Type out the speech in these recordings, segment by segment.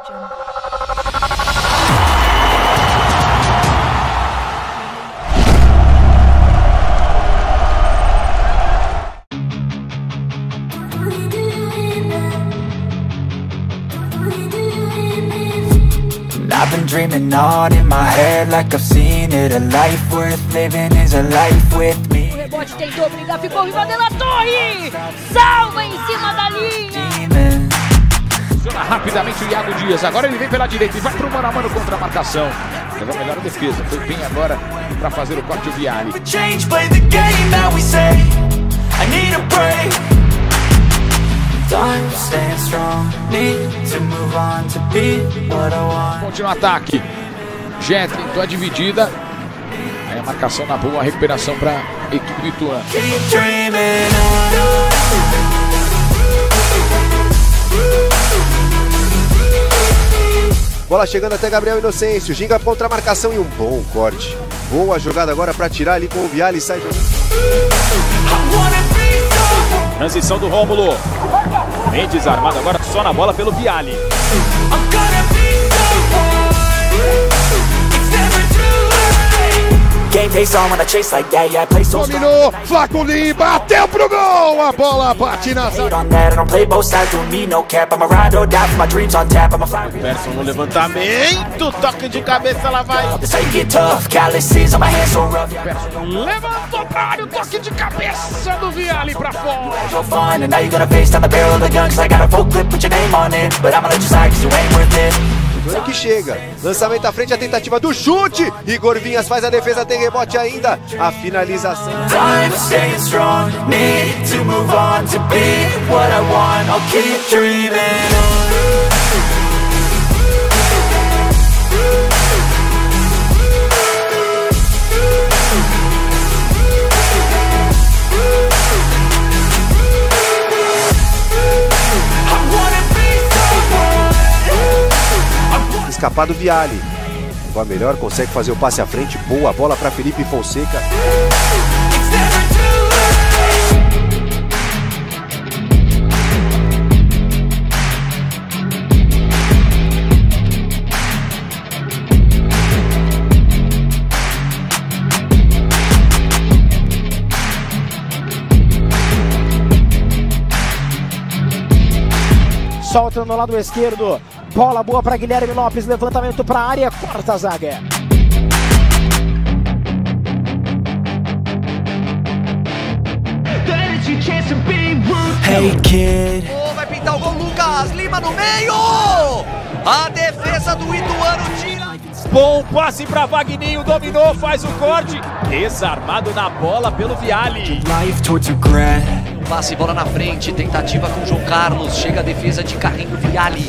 I've been dreaming on in my head like I've seen it. A life worth living is a life with me. O rebote tentou brigar, ficou viva pela torre! Salva em cima da linha! Funciona rapidamente o Iago Dias, agora ele vem pela direita e vai pro mano a mano contra a marcação. Levou melhor a defesa, foi bem agora pra fazer o corte o Vialle. Continua o ataque. Jet tentou a dividida. Aí a marcação na boa, a recuperação para a equipe do ITUANO. Bola chegando até Gabriel Inocêncio. Ginga contra a marcação e um bom corte. Boa jogada agora para tirar ali com o Vialle e sai jogando. Transição do Rômulo. Bem desarmado agora, só na bola pelo Vialle. Dominou, Flacoli, bateu pro gol. A bola bate na zaga. Persson no levantamento, toque de cabeça, lá vai. Levantou pra área, o toque de cabeça do Vialle pra fora. Que chega, lançamento à frente, a tentativa do chute, Igor Vinhas faz a defesa, tem rebote ainda, a finalização. Escapado Vialle, o melhor consegue fazer o passe à frente, boa bola para Felipe Fonseca. Solta no lado esquerdo. Bola boa para Guilherme Lopes, levantamento para a área, corta a zaga. Oh, vai pintar o gol, Lucas Lima no meio! A defesa do ITUANO tira. Bom passe para Vagninho, dominou, faz o corte. Desarmado na bola pelo Vialle. Passe, bola na frente, tentativa com João Carlos, chega a defesa de carrinho Vialle.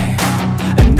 and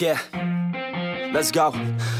Yeah, let's go.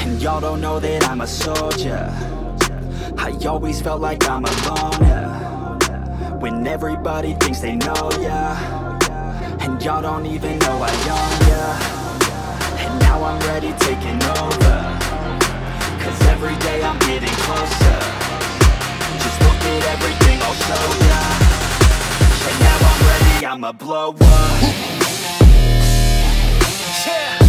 And y'all don't know that I'm a soldier. I always felt like I'm alone, yeah. When everybody thinks they know ya, and y'all don't even know I own ya. And now I'm ready taking over, cause every day I'm getting closer. Just look at everything I'll show ya. And now I'm ready, I'ma blow up. Yeah.